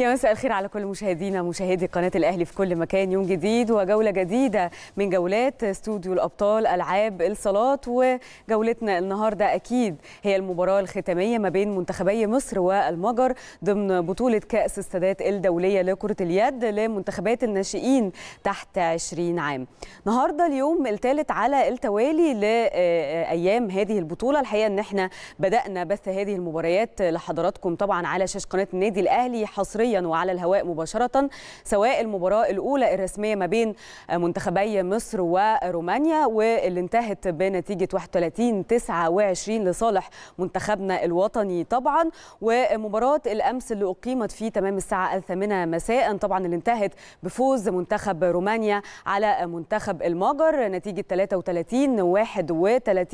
يا مساء الخير على كل مشاهدينا مشاهدي قناة الأهلي في كل مكان. يوم جديد وجولة جديدة من جولات استوديو الأبطال، ألعاب الصالات، وجولتنا النهاردة أكيد هي المباراة الختامية ما بين منتخبي مصر والمجر ضمن بطولة كأس استادات الدولية لكرة اليد لمنتخبات الناشئين تحت 20 عام. النهاردة اليوم الثالث على التوالي لأيام هذه البطولة. الحقيقة إن احنا بدأنا بث هذه المباريات لحضراتكم طبعا على شاشة قناة النادي الأهلي حصريا وعلى الهواء مباشرة، سواء المباراة الأولى الرسمية ما بين منتخبي مصر ورومانيا واللي انتهت بنتيجة 31-29 لصالح منتخبنا الوطني طبعا، ومباراة الأمس اللي أقيمت في تمام الساعة 8 مساء طبعا اللي انتهت بفوز منتخب رومانيا على منتخب المجر نتيجة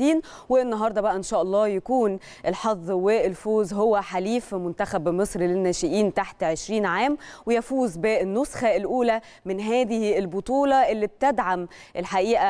33-31. والنهارده بقى إن شاء الله يكون الحظ والفوز هو حليف منتخب مصر للناشئين تحت 20 عام ويفوز بالنسخة الأولى من هذه البطولة اللي بتدعم الحقيقة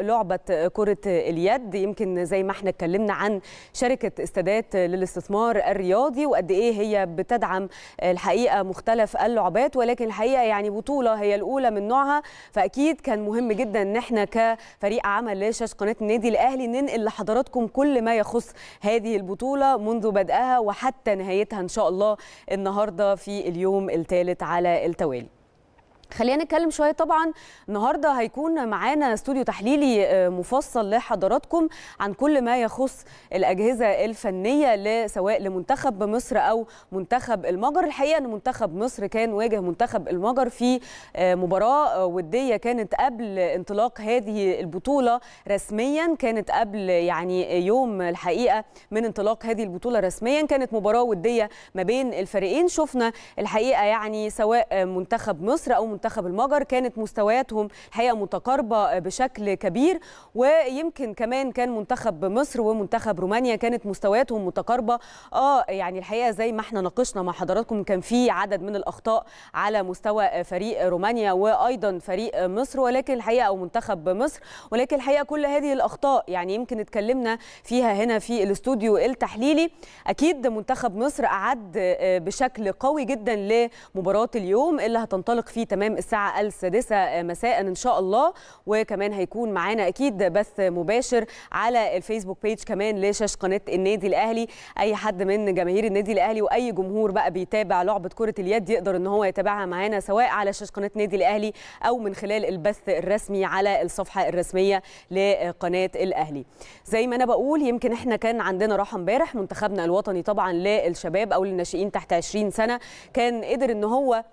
لعبة كرة اليد. يمكن زي ما احنا اتكلمنا عن شركة استادات للاستثمار الرياضي وقد ايه هي بتدعم الحقيقة مختلف اللعبات، ولكن الحقيقة يعني بطولة هي الأولى من نوعها، فأكيد كان مهم جدا ان احنا كفريق عمل لشاشة قناة النادي الأهلي ننقل لحضراتكم كل ما يخص هذه البطولة منذ بدأها وحتى نهايتها إن شاء الله النهاردة في اليوم الثالث على التوالي. خلينا نتكلم شويه. طبعا النهارده هيكون معانا استوديو تحليلي مفصل لحضراتكم عن كل ما يخص الاجهزه الفنيه سواء لمنتخب مصر او منتخب المجر. الحقيقه ان منتخب مصر كان واجه منتخب المجر في مباراه وديه كانت قبل انطلاق هذه البطوله رسميا، كانت قبل يعني يوم الحقيقه من انطلاق هذه البطوله رسميا، كانت مباراه وديه ما بين الفريقين. شفنا الحقيقه يعني سواء منتخب مصر او منتخب المجر كانت مستوياتهم الحقيقه متقاربه بشكل كبير، ويمكن كمان كان منتخب مصر ومنتخب رومانيا كانت مستوياتهم متقاربه. يعني الحقيقه زي ما احنا ناقشنا مع حضراتكم كان في عدد من الاخطاء على مستوى فريق رومانيا وايضا فريق مصر، ولكن الحقيقه او منتخب مصر، ولكن الحقيقه كل هذه الاخطاء يعني يمكن اتكلمنا فيها هنا في الاستوديو التحليلي. اكيد منتخب مصر اعد بشكل قوي جدا لمباراه اليوم اللي هتنطلق فيه تمام الساعة 6 مساء إن شاء الله، وكمان هيكون معانا أكيد بث مباشر على الفيسبوك بيج كمان لشاشة قناة النادي الأهلي. أي حد من جماهير النادي الأهلي وأي جمهور بقى بيتابع لعبة كرة اليد يقدر إن هو يتابعها معانا سواء على شاشة قناة النادي الأهلي أو من خلال البث الرسمي على الصفحة الرسمية لقناة الأهلي. زي ما أنا بقول يمكن إحنا كان عندنا راحة امبارح، منتخبنا الوطني طبعا للشباب أو للناشئين تحت 20 سنة كان قدر إن هو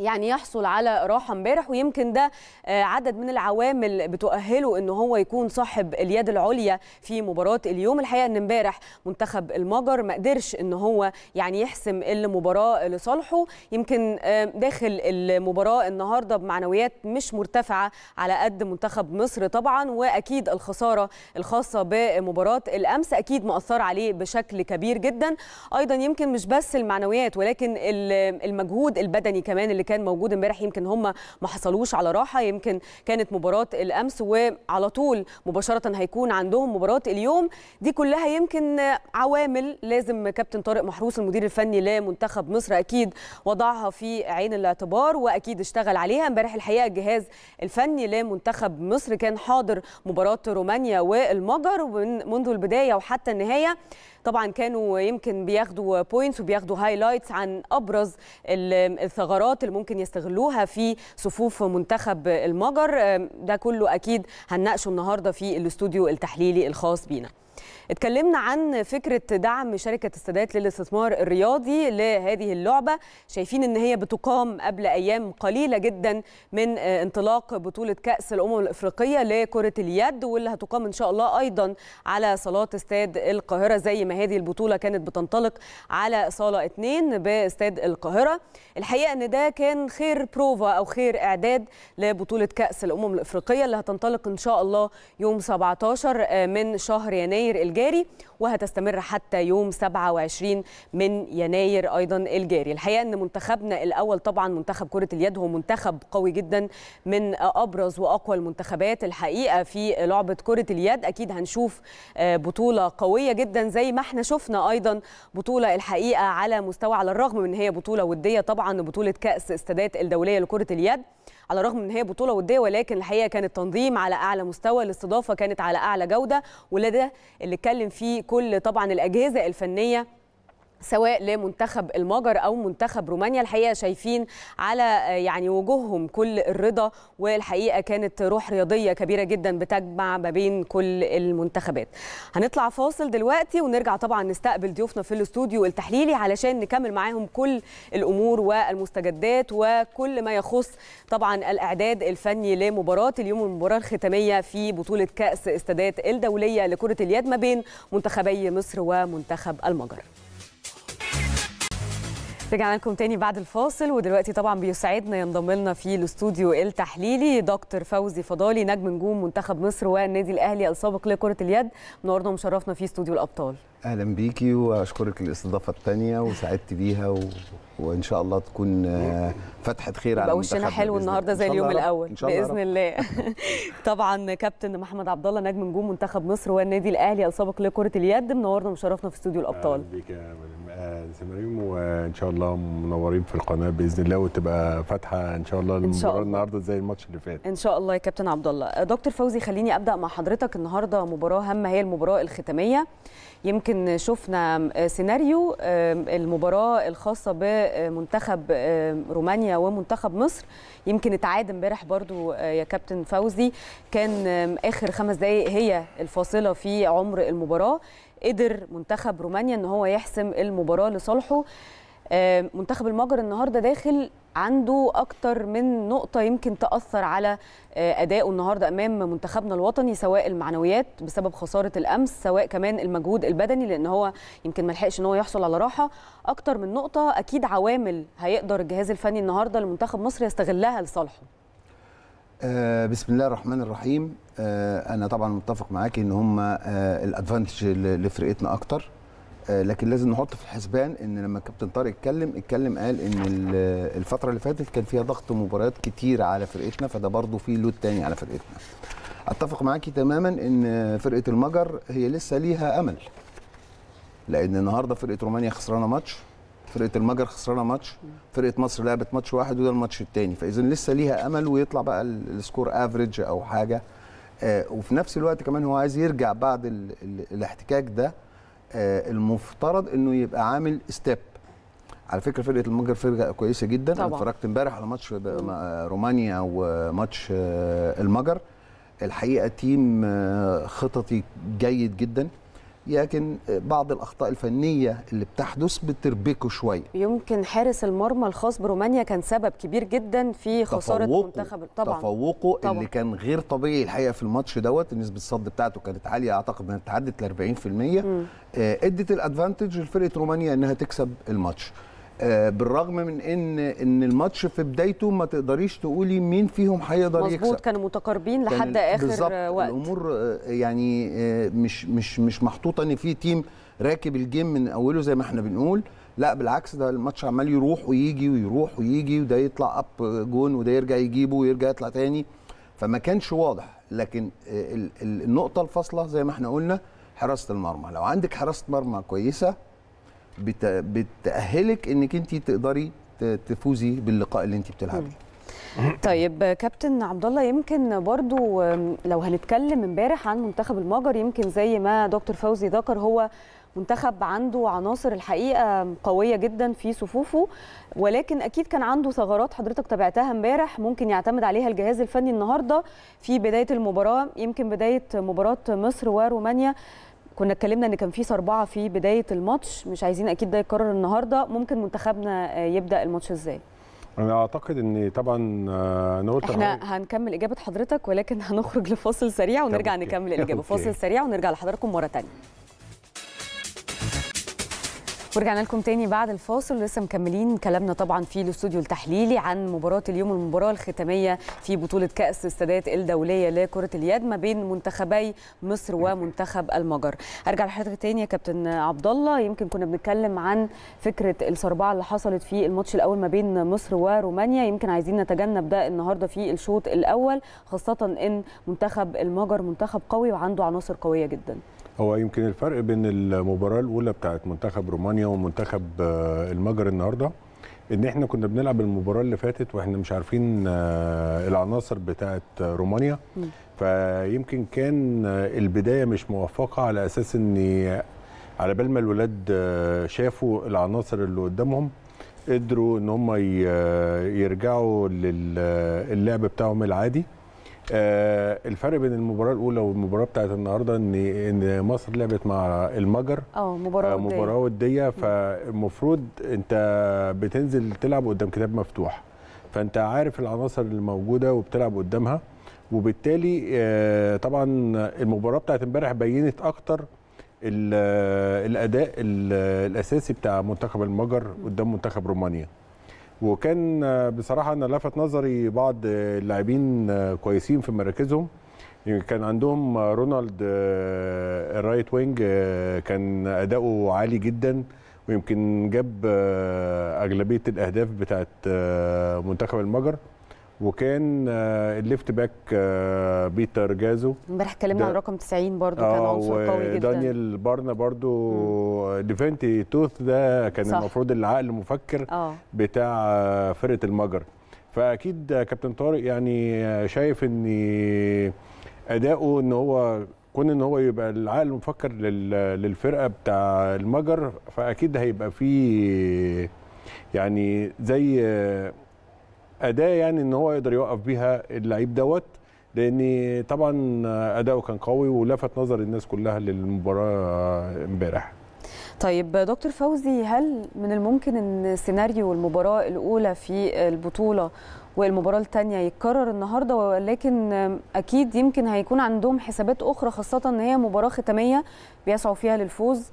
يعني يحصل على راحه امبارح، ويمكن ده عدد من العوامل بتؤهله ان هو يكون صاحب اليد العليا في مباراه اليوم. الحقيقه ان امبارح منتخب المجر ما قدرش ان هو يعني يحسم المباراه لصالحه، يمكن داخل المباراه النهارده بمعنويات مش مرتفعه على قد منتخب مصر طبعا، واكيد الخساره الخاصه بمباراه الامس اكيد مأثر عليه بشكل كبير جدا. ايضا يمكن مش بس المعنويات ولكن المجهود البدني كمان اللي كان موجود امبارح يمكن هم ما حصلوش على راحه، يمكن كانت مباراه الامس وعلى طول مباشره هيكون عندهم مباراه اليوم. دي كلها يمكن عوامل لازم كابتن طارق محروس المدير الفني لمنتخب مصر اكيد وضعها في عين الاعتبار واكيد اشتغل عليها امبارح. الحقيقه الجهاز الفني لمنتخب مصر كان حاضر مباراه رومانيا والمجر منذ البدايه وحتى النهايه. طبعا كانوا يمكن بياخدوا بوينتس وبياخدوا هايلايتس عن ابرز الثغرات اللي ممكن يستغلوها في صفوف منتخب المجر. ده كله اكيد هنناقشه النهارده في الاستوديو التحليلي الخاص بينا. اتكلمنا عن فكرة دعم شركة السادات للاستثمار الرياضي لهذه اللعبة، شايفين ان هي بتقام قبل ايام قليلة جدا من انطلاق بطولة كأس الأمم الأفريقية لكرة اليد واللي هتقام ان شاء الله ايضا على صالات استاد القاهرة زي ما هذه البطولة كانت بتنطلق على صالة 2 باستاد القاهرة. الحقيقة ان ده كان كان خير بروفا أو خير إعداد لبطولة كأس الأمم الأفريقية اللي هتنطلق إن شاء الله يوم 17 من شهر يناير الجاري وهتستمر حتى يوم 27 من يناير أيضا الجاري. الحقيقة إن منتخبنا الأول طبعا منتخب كرة اليد هو منتخب قوي جدا من أبرز وأقوى المنتخبات الحقيقة في لعبة كرة اليد. أكيد هنشوف بطولة قوية جدا زي ما احنا شفنا أيضا بطولة الحقيقة على مستوى، على الرغم من هي بطولة ودية طبعا بطولة كأس استادات الدولية لكرة اليد، على الرغم من هي بطولة ودية ولكن الحقيقة كان التنظيم على أعلى مستوى، الاستضافة كانت على أعلى جودة، وده اللي اتكلم فيه كل طبعا الأجهزة الفنية سواء لمنتخب المجر أو منتخب رومانيا. الحقيقة شايفين على يعني وجوههم كل الرضا، والحقيقة كانت روح رياضية كبيرة جدا بتجمع ما بين كل المنتخبات. هنطلع فاصل دلوقتي ونرجع طبعا نستقبل ضيوفنا في الاستوديو التحليلي علشان نكمل معاهم كل الأمور والمستجدات وكل ما يخص طبعا الإعداد الفني لمباراة اليوم، المباراة الختامية في بطولة كأس استادات الدولية لكرة اليد ما بين منتخبي مصر ومنتخب المجر. رجعنا لكم تاني بعد الفاصل، ودلوقتي طبعا بيسعدنا ينضم لنا في الاستوديو التحليلي دكتور فوزي فضالي نجم نجوم منتخب مصر والنادي الاهلي السابق لكره اليد. منورنا ومشرفنا في استوديو الابطال. اهلا بيكي واشكرك للاستضافه الثانيه وسعدت بيها وان شاء الله تكون فتحه خير على المنتخب. وشنا حلو النهارده زي اليوم الاول باذن الله. طبعا كابتن محمد عبد الله نجم نجوم منتخب مصر والنادي الاهلي السابق لكره اليد، منورنا ومشرفنا في استوديو الابطال. سمريم وان شاء الله منورين في القناه باذن الله، وتبقى فاتحه ان شاء الله المباراه النهارده زي الماتش اللي فات ان شاء الله. يا كابتن عبد الله، دكتور فوزي خليني ابدا مع حضرتك. النهارده مباراه هامه، هي المباراه الختاميه. يمكن شفنا سيناريو المباراه الخاصه بمنتخب رومانيا ومنتخب مصر، يمكن اتعاد امبارح برضو يا كابتن فوزي، كان اخر 5 دقائق هي الفاصله في عمر المباراه. قدر منتخب رومانيا ان هو يحسم المباراه لصالحه. منتخب المجر النهارده داخل عنده اكتر من نقطه يمكن تاثر على ادائه النهارده امام منتخبنا الوطني، سواء المعنويات بسبب خساره الامس، سواء كمان المجهود البدني لان هو يمكن ما لحقش ان هو يحصل على راحه. اكتر من نقطه اكيد عوامل هيقدر الجهاز الفني النهارده لمنتخب مصر يستغلها لصالحه. بسم الله الرحمن الرحيم. انا طبعا متفق معاكي ان هم الادفانتج لفرقتنا اكتر، لكن لازم نحط في الحسبان ان لما كابتن طارق اتكلم قال ان الفتره اللي فاتت كان فيها ضغط مباريات كتير على فرقتنا، فده برضو في لود تاني على فرقتنا. اتفق معاكي تماما ان فرقه المجر هي لسه ليها امل، لان النهارده فرقه رومانيا خسرانه ماتش، فرقه المجر خسرانه ماتش، فرقه مصر لعبت ماتش واحد وده الماتش الثاني، فاذا لسه ليها امل ويطلع بقى السكور افريج او حاجه. وفي نفس الوقت كمان هو عايز يرجع بعد الاحتكاك ده. المفترض انه يبقى عامل ستيب. على فكره فرقه المجر فرقه كويسه جدا طبعا. انا اتفرجت امبارح على ماتش رومانيا وماتش المجر، الحقيقه تيم خططي جيد جدا، لكن بعض الاخطاء الفنيه اللي بتحدث بتربكه شويه. يمكن حارس المرمى الخاص برومانيا كان سبب كبير جدا في خساره منتخب طبعا تفوقه اللي كان غير طبيعي الحقيقه في الماتش دوت. نسبه الصد بتاعته كانت عاليه، اعتقد انها تعدت ل 40%. ادت الادفانتج لفرقه رومانيا انها تكسب الماتش، بالرغم من ان الماتش في بدايته ما تقدريش تقولي مين فيهم هيقدر يكسب. مظبوط، كانوا متقاربين لحد اخر وقت. الامور يعني مش محطوطه ان في تيم راكب الجيم من اوله زي ما احنا بنقول، لا بالعكس، ده الماتش عمال يروح ويجي ويروح ويجي، وده يطلع اب جون وده يرجع يجيبه ويرجع يطلع تاني، فما كانش واضح. لكن النقطه الفاصله زي ما احنا قلنا حراسه المرمى. لو عندك حراسه مرمى كويسه بتأهلك انك انت تقدري تفوزي باللقاء اللي انت بتلعبيه. طيب كابتن عبد الله، يمكن برضو لو هنتكلم امبارح عن منتخب المجر، يمكن زي ما دكتور فوزي ذكر هو منتخب عنده عناصر الحقيقه قويه جدا في صفوفه، ولكن اكيد كان عنده ثغرات حضرتك تابعتها امبارح ممكن يعتمد عليها الجهاز الفني النهارده في بدايه المباراه. يمكن بدايه مباراه مصر ورومانيا كنا اتكلمنا ان كان في سربعه في بدايه الماتش، مش عايزين اكيد ده يتكرر النهارده. ممكن منتخبنا يبدا الماتش ازاي؟ انا اعتقد ان طبعا احنا هنكمل اجابه حضرتك، ولكن هنخرج لفاصل سريع ونرجع نكمل الاجابه. فاصل سريع ونرجع لحضراتكم مره ثانيه. ورجعنا لكم تاني بعد الفاصل. لسه مكملين كلامنا طبعا في الاستوديو التحليلي عن مباراه اليوم، المباراه الختاميه في بطوله كأس استادات الدوليه لكره اليد ما بين منتخبي مصر ومنتخب المجر. ارجع لحضرتك تاني يا كابتن عبد الله، يمكن كنا بنتكلم عن فكره الصربعه اللي حصلت في الماتش الاول ما بين مصر ورومانيا، يمكن عايزين نتجنب ده النهارده في الشوط الاول، خاصه ان منتخب المجر منتخب قوي وعنده عناصر قويه جدا. هو يمكن الفرق بين المباراة الأولى بتاعت منتخب رومانيا ومنتخب المجر النهارده إن إحنا كنا بنلعب المباراة اللي فاتت وإحنا مش عارفين العناصر بتاعت رومانيا، فيمكن كان البداية مش موفقة على أساس إن على بال ما الولاد شافوا العناصر اللي قدامهم قدروا إن هم يرجعوا للعب بتاعهم العادي. الفرق بين المباراه الاولى والمباراه بتاعت النهارده ان مصر لعبت مع المجر مباراه وديه، فالمفروض انت بتنزل تلعب قدام كتاب مفتوح، فانت عارف العناصر اللي موجوده وبتلعب قدامها، وبالتالي طبعا المباراه بتاعت امبارح بينت اكتر الاداء الاساسي بتاع منتخب المجر قدام منتخب رومانيا، وكان بصراحه انا لفت نظري بعض اللاعبين كويسين في مراكزهم. كان عندهم رونالد الرايت وينج كان اداؤه عالي جدا ويمكن جاب اغلبيه الاهداف بتاعت منتخب المجر، وكان الليفت باك بيتر جازو امبارح اتكلمنا عن رقم 90 برضو كان عنصر قوي جدا. دانييل بارنا برضو ديفنتي توث ده كان صح. المفروض العقل المفكر بتاع فرقه المجر، فاكيد كابتن طارق يعني شايف ان اداؤه ان هو كون ان هو يبقى العقل المفكر للفرقه بتاع المجر، فاكيد هيبقى فيه يعني زي أداة يعني إن هو يقدر يوقف بيها اللعيب دوت، لأن طبعا أداؤه كان قوي ولفت نظر الناس كلها للمباراة امبارح. طيب دكتور فوزي، هل من الممكن إن سيناريو المباراة الأولى في البطولة والمباراة الثانية يتكرر النهارده، ولكن أكيد يمكن هيكون عندهم حسابات أخرى خاصة إن هي مباراة ختامية بيسعوا فيها للفوز؟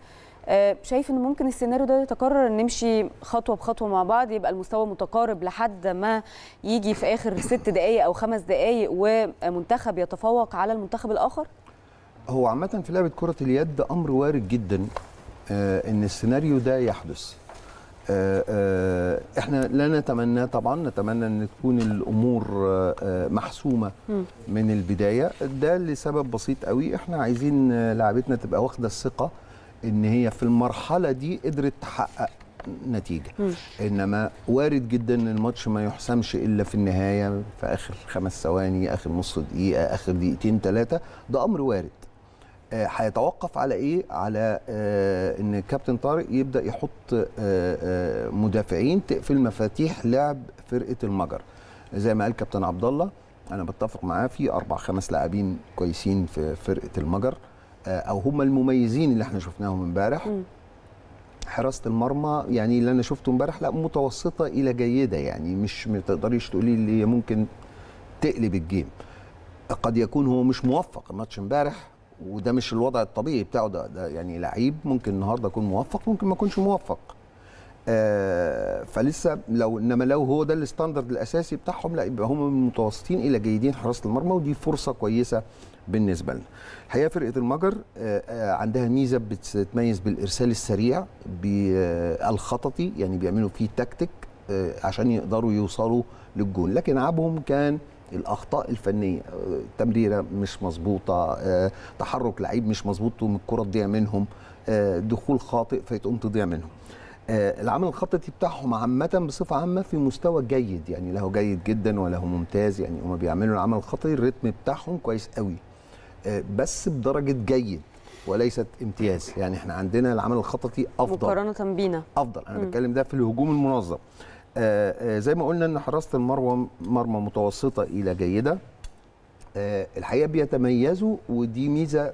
شايف ان ممكن السيناريو ده يتكرر، ان نمشي خطوه بخطوه مع بعض يبقى المستوى متقارب لحد ما يجي في اخر 6 دقائق او 5 دقائق ومنتخب يتفوق على المنتخب الاخر؟ هو عامه في لعبه كره اليد امر وارد جدا ان السيناريو ده يحدث. احنا لا نتمناه طبعا، نتمنى ان تكون الامور محسومه من البدايه، ده لسبب بسيط قوي، احنا عايزين لعبتنا تبقى واخده الثقه ان هي في المرحله دي قدرت تحقق نتيجه، انما وارد جدا ان الماتش ما يحسمش الا في النهايه، في اخر 5 ثواني، اخر نص دقيقه، اخر دقيقتين 3، ده امر وارد. هيتوقف على ايه؟ على ان كابتن طارق يبدا يحط مدافعين تقفل مفاتيح لعب فرقه المجر. زي ما قال كابتن عبد الله انا بتفق معاه، في 4-5 لاعبين كويسين في فرقه المجر او هم المميزين اللي احنا شفناهم امبارح. حراسه المرمى يعني اللي انا شفته امبارح لا متوسطه الى جيده، يعني مش ما تقدريش تقولي اللي هي ممكن تقلب الجيم. قد يكون هو مش موفق الماتش امبارح وده مش الوضع الطبيعي بتاعه، ده يعني لعيب ممكن النهارده يكون موفق ممكن ما يكونش موفق. فلسه لو هو ده الستاندرد الاساسي بتاعهم لا يبقى هم من متوسطين الى جيدين حراسه المرمى، ودي فرصه كويسه بالنسبه لنا. الحقيقه فرقه المجر عندها ميزه بتتميز بالارسال السريع بالخططي، يعني بيعملوا فيه تكتيك عشان يقدروا يوصلوا للجون، لكن عيبهم كان الاخطاء الفنيه، تمريره مش مظبوطه، تحرك لعيب مش مظبوط والكره تضيع منهم، دخول خاطئ فتقوم تضيع منهم. العمل الخططي بتاعهم عامة بصفة عامة في مستوى جيد، يعني لا هو جيد جدا ولا هو ممتاز، يعني هم بيعملوا العمل الخططي الريتم بتاعهم كويس قوي، بس بدرجة جيد وليست امتياز، يعني احنا عندنا العمل الخططي أفضل مقارنة بينا أفضل. أنا بتكلم ده في الهجوم المنظم. زي ما قلنا إن حراسة المرمى متوسطة إلى جيدة. الحقيقة بيتميزوا ودي ميزة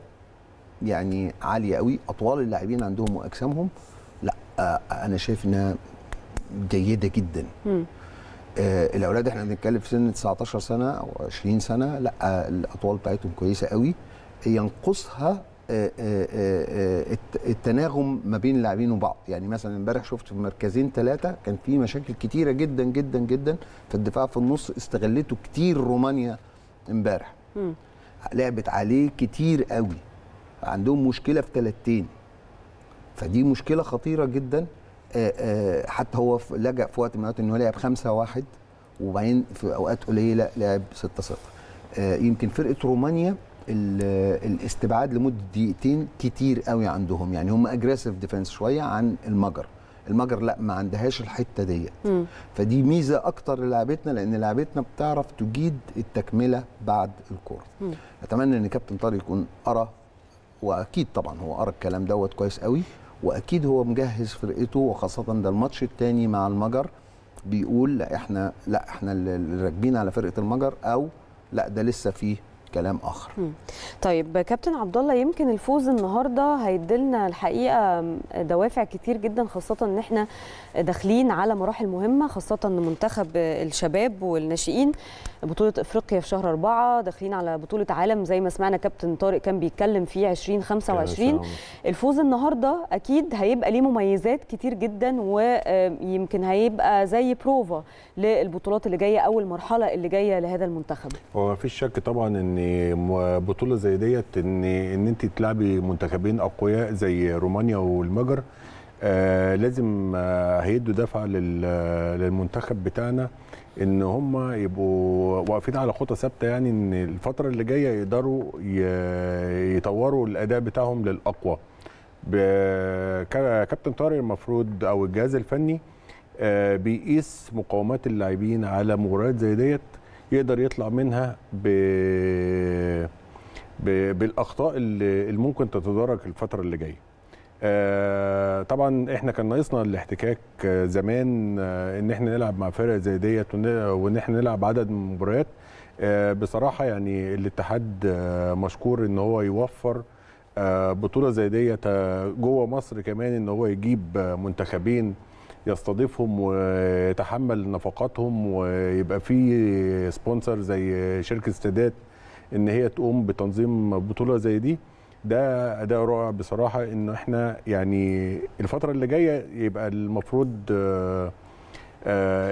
يعني عالية قوي، أطوال اللاعبين عندهم وأجسامهم انا شايف انها جيده جدا. الاولاد احنا بنتكلم في سن 19 سنه او 20 سنه، لا الاطوال بتاعتهم كويسه قوي، ينقصها التناغم ما بين اللاعبين وبعض. يعني مثلا امبارح شفت في مركزين ثلاثه كان في مشاكل كتيره جدا جدا جدا في الدفاع في النص، استغلته كتير رومانيا امبارح، لعبت عليه كتير قوي، عندهم مشكله في ثلاثتين، فدي مشكله خطيره جدا. حتى هو لجأ في وقت من الاوقات ان هو لعب 5-1 وبعدين في اوقات قليله لعب 6-0. يمكن فرقه رومانيا الاستبعاد لمده دقيقتين كتير قوي عندهم، يعني هم اجريسيف ديفنس شويه عن المجر. المجر لا، ما عندهاش الحته ديت، فدي ميزه اكتر للاعبتنا، لان لعبتنا بتعرف تجيد التكمله بعد الكره. اتمنى ان كابتن طارق يكون قرا، واكيد طبعا هو قرا الكلام دوت كويس قوي، واكيد هو مجهز فرقته، وخاصه ده الماتش الثاني مع المجر بيقول لا احنا، اللي راكبين على فرقه المجر، او لا ده لسه فيه كلام اخر. طيب كابتن عبد الله، يمكن الفوز النهارده هيدلنا الحقيقه دوافع كتير جدا، خاصه ان احنا داخلين على مراحل مهمه، خاصه ان منتخب الشباب والناشئين بطوله افريقيا في شهر 4، داخلين على بطوله عالم زي ما سمعنا كابتن طارق كان بيتكلم فيه 2025. الفوز النهارده اكيد هيبقى ليه مميزات كتير جدا، ويمكن هيبقى زي بروفا للبطولات اللي جايه او المرحله اللي جايه لهذا المنتخب. هو مفيش شك طبعا ان بطوله زي ديت ان انت تلعبي منتخبين اقوياء زي رومانيا والمجر، لازم هيدوا دفعه للمنتخب بتاعنا ان هم يبقوا واقفين على خطه ثابته، يعني ان الفتره اللي جايه يقدروا يطوروا الاداء بتاعهم للاقوى. كابتن طارق المفروض او الجهاز الفني بيقيس مقاومات اللاعبين على مباريات زي ديت، يقدر يطلع منها بالاخطاء اللي ممكن تتدارك الفتره اللي جايه. طبعا احنا كان ناقصنا الاحتكاك زمان، ان احنا نلعب مع فرق زي ديت، وان احنا نلعب عدد من المباريات. بصراحه يعني الاتحاد مشكور ان هو يوفر بطوله زي ديت جوه مصر، كمان ان هو يجيب منتخبين يستضيفهم ويتحمل نفقاتهم، ويبقى في سبونسر زي شركه استادات ان هي تقوم بتنظيم بطوله زي دي. ده اداء رائع بصراحه، ان احنا يعني الفتره اللي جايه يبقى المفروض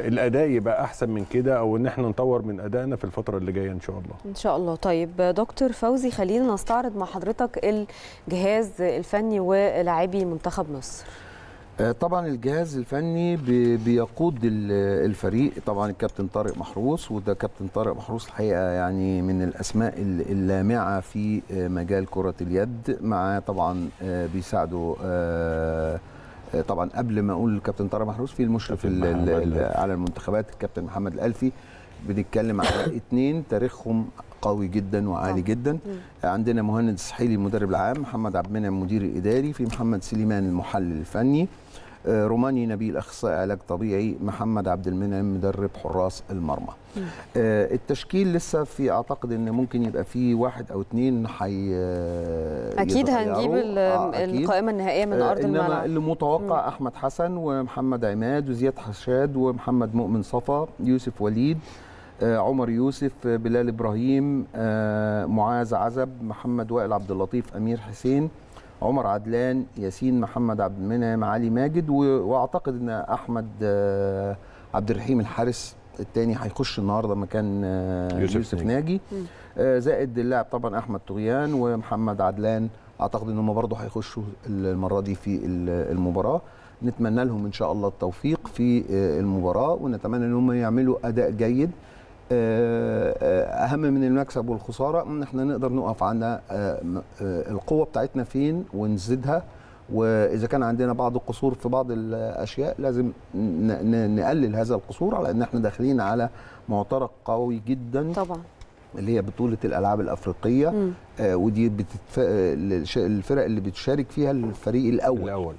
الاداء يبقى احسن من كده، او ان احنا نطور من ادائنا في الفتره اللي جايه ان شاء الله. ان شاء الله. طيب دكتور فوزي، خلينا نستعرض مع حضرتك الجهاز الفني ولاعبي منتخب مصر. طبعا الجهاز الفني بيقود الفريق، طبعا الكابتن طارق محروس، وده كابتن طارق محروس الحقيقه يعني من الاسماء اللامعه في مجال كره اليد، مع طبعا بيساعده طبعا قبل ما اقول الكابتن طارق محروس في المشرف على المنتخبات الكابتن محمد الألفي. بنتكلم على اثنين تاريخهم قوي جدا وعالي جدا. عندنا مهند السحيلي المدرب العام، محمد عبد المنعم مدير الاداري، في محمد سليمان المحلل الفني، روماني نبيل اخصائي علاج طبيعي، محمد عبد المنعم مدرب حراس المرمى. التشكيل لسه في، اعتقد ان ممكن يبقى في واحد او اثنين اكيد هنجيب القائمه النهائيه من ارض الملعب، انما اللي متوقع احمد حسن ومحمد عماد وزياد حشاد ومحمد مؤمن صفا، يوسف وليد، عمر يوسف، بلال إبراهيم، معاذ عزب، محمد وائل، عبد اللطيف أمير، حسين عمر، عدلان ياسين، محمد عبد المنعم، علي ماجد، واعتقد ان احمد عبد الرحيم الحارس الثاني هيخش النهارده مكان يوسف ناجي، زائد اللاعب طبعا احمد طغيان ومحمد عدلان. اعتقد ان هم برضه هيخشوا المره دي في المباراه. نتمنى لهم ان شاء الله التوفيق في المباراه، ونتمنى ان هم يعملوا اداء جيد. اهم من المكسب والخساره ان احنا نقدر نقف على القوه بتاعتنا فين ونزيدها، واذا كان عندنا بعض القصور في بعض الاشياء لازم نقلل هذا القصور، على ان احنا داخلين على معترك قوي جدا طبعا اللي هي بطوله الالعاب الافريقيه. ودي الفرق اللي بتشارك فيها الفريق الاول.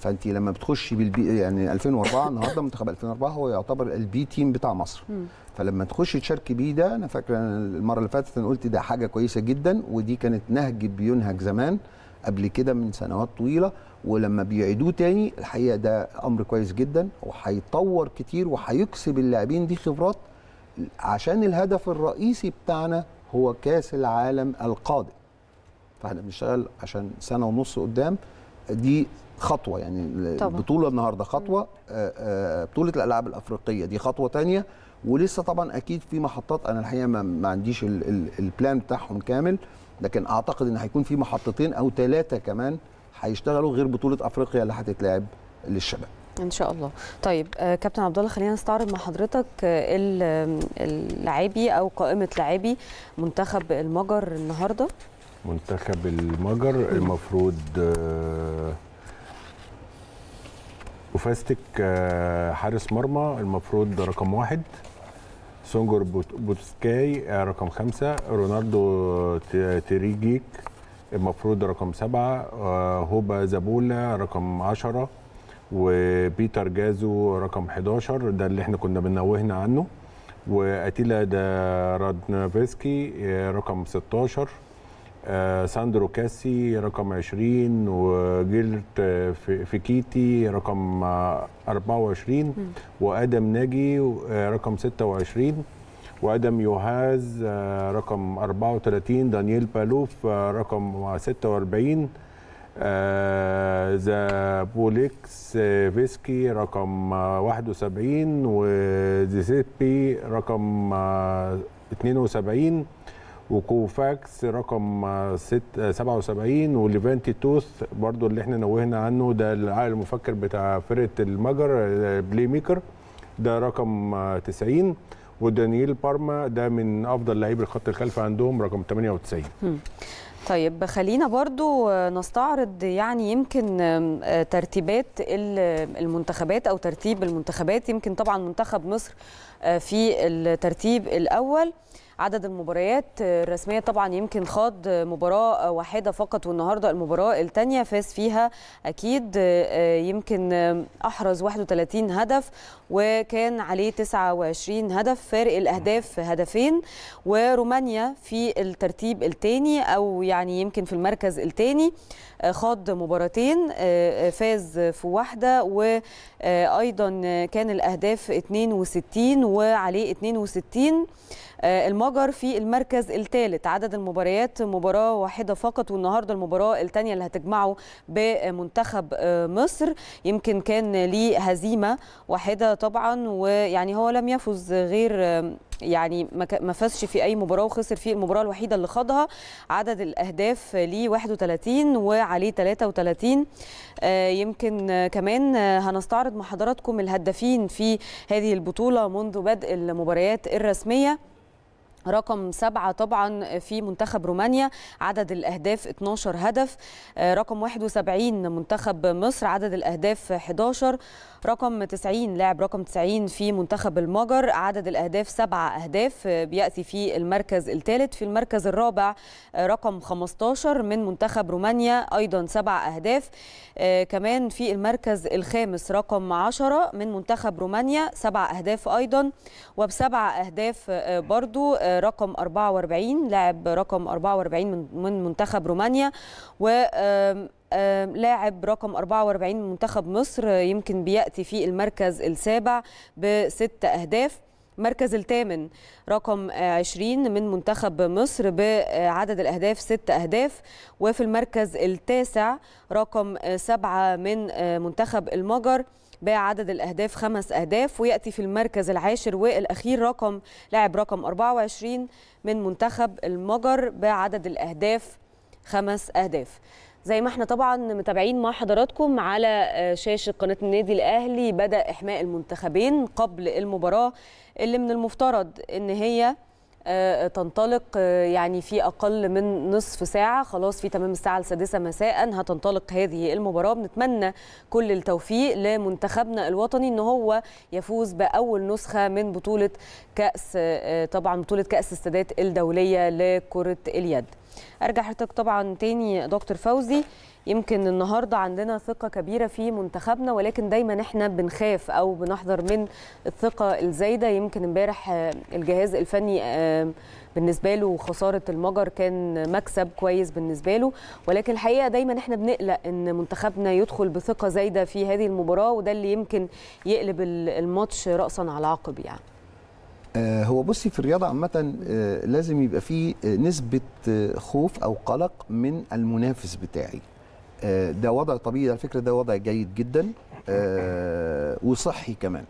فانت لما بتخشي يعني 2004 النهارده منتخب 2004 هو يعتبر البي تيم بتاع مصر. فلما تخشي تشاركي بيه ده، انا فاكر المره اللي فاتت انا قلت ده حاجه كويسه جدا، ودي كانت نهج بينهج زمان قبل كده من سنوات طويله، ولما بيعيدوه تاني الحقيقه ده امر كويس جدا، وهيطور كتير وهيكسب اللاعبين دي خبرات، عشان الهدف الرئيسي بتاعنا هو كاس العالم القادم. فاحنا بنشتغل عشان سنه ونص قدام. دي خطوه يعني طبعا. البطوله النهارده خطوه، بطوله الالعاب الافريقيه دي خطوه ثانيه، ولسه طبعا اكيد في محطات. انا الحقيقه ما عنديش البلان بتاعهم كامل، لكن اعتقد ان هيكون في محطتين او ثلاثه كمان هيشتغلوا غير بطوله افريقيا اللي هتتلعب للشباب ان شاء الله. طيب كابتن عبد الله، خلينا نستعرض مع حضرتك اللاعبي او قائمه لاعبي منتخب المجر النهارده. منتخب المجر المفروض وفاستك حارس مرمى المفروض رقم 1، سونجر بوتسكاي رقم 5، رونالدو تريجيك المفروض رقم 7، هوبا زابولا رقم 10، وبيتر جازو رقم 11 ده اللي احنا كنا بنوهنا عنه، واتيلا دا رادنافسكي رقم 16، ساندرو كاسي رقم 20، وجيلت فيكيتي رقم 24، وادم ناجي رقم 26، وادم يوهاز رقم 34، دانييل بالوف رقم 46، زابوليكس فيسكي رقم 71، وزيسيبي رقم 72، وكوفاكس رقم 77، وليفانتي توث برضو اللي احنا نوهنا عنه ده العقل المفكر بتاع فرقه المجر بلاي ميكر ده رقم 90، ودانييل بارما ده من افضل لاعبي الخط الخلفي عندهم رقم 98. طيب خلينا برضو نستعرض يعني يمكن ترتيبات المنتخبات او ترتيب المنتخبات. يمكن طبعا منتخب مصر في الترتيب الاول، عدد المباريات الرسمية طبعا يمكن خاض مباراة واحدة فقط، والنهاردة المباراة الثانية فاز فيها أكيد، يمكن أحرز 31 هدف وكان عليه 29 هدف، فارق الأهداف هدفين. ورومانيا في الترتيب الثاني أو يعني يمكن في المركز الثاني، خاض مباراتين فاز في واحدة، وأيضا كان الأهداف 62 وعليه 62. المجر في المركز الثالث، عدد المباريات مباراة واحدة فقط، والنهارده المباراة الثانية اللي هتجمعه بمنتخب مصر، يمكن كان ليه هزيمة واحدة طبعا، ويعني هو لم يفز غير يعني ما فازش في اي مباراه وخسر في المباراه الوحيده اللي خاضها. عدد الاهداف ليه 31 وعليه 33. يمكن كمان هنستعرض مع حضراتكم الهدافين في هذه البطوله منذ بدء المباريات الرسميه. رقم 7 طبعا في منتخب رومانيا، عدد الأهداف 12 هدف. رقم 71 منتخب مصر، عدد الأهداف 11. رقم 90 لاعب رقم 90 في منتخب المجر، عدد الأهداف 7 أهداف، بيأتي في المركز الثالث. في المركز الرابع رقم 15 من منتخب رومانيا، أيضا 7 أهداف. كمان في المركز الخامس رقم 10 من منتخب رومانيا، 7 أهداف أيضا، وب7 أهداف برضو رقم 44 لاعب رقم 44 من منتخب رومانيا، و لاعب رقم 44 من منتخب مصر، يمكن بيأتي في المركز السابع ب6 أهداف. المركز الثامن رقم 20 من منتخب مصر بعدد الأهداف 6 أهداف. وفي المركز التاسع رقم 7 من منتخب المجر بعدد الأهداف 5 أهداف. ويأتي في المركز العاشر والأخير لاعب رقم 24 من منتخب المجر بعدد الأهداف 5 أهداف. زي ما احنا طبعا متابعين مع حضراتكم على شاشة قناة النادي الأهلي، بدأ إحماء المنتخبين قبل المباراة اللي من المفترض ان هي تنطلق يعني في أقل من نصف ساعة، خلاص في تمام الساعة 6:00 مساء هتنطلق هذه المباراة. بنتمنى كل التوفيق لمنتخبنا الوطني ان هو يفوز بأول نسخة من بطولة كأس استادات الدولية لكرة اليد. أرجع حضرتك طبعا تاني دكتور فوزي، يمكن النهاردة عندنا ثقة كبيرة في منتخبنا، ولكن دايما احنا بنخاف أو بنحذر من الثقة الزايدة. يمكن امبارح الجهاز الفني بالنسبة له خسارة المجر كان مكسب كويس بالنسبة له، ولكن الحقيقة دايما احنا بنقلق ان منتخبنا يدخل بثقة زايدة في هذه المباراة، وده اللي يمكن يقلب الماتش رأسا على عقب يعني. هو بصي في الرياضة عامة لازم يبقى فيه نسبة خوف أو قلق من المنافس بتاعي. ده وضع طبيعي على فكرة، ده وضع جيد جدا وصحي كمان،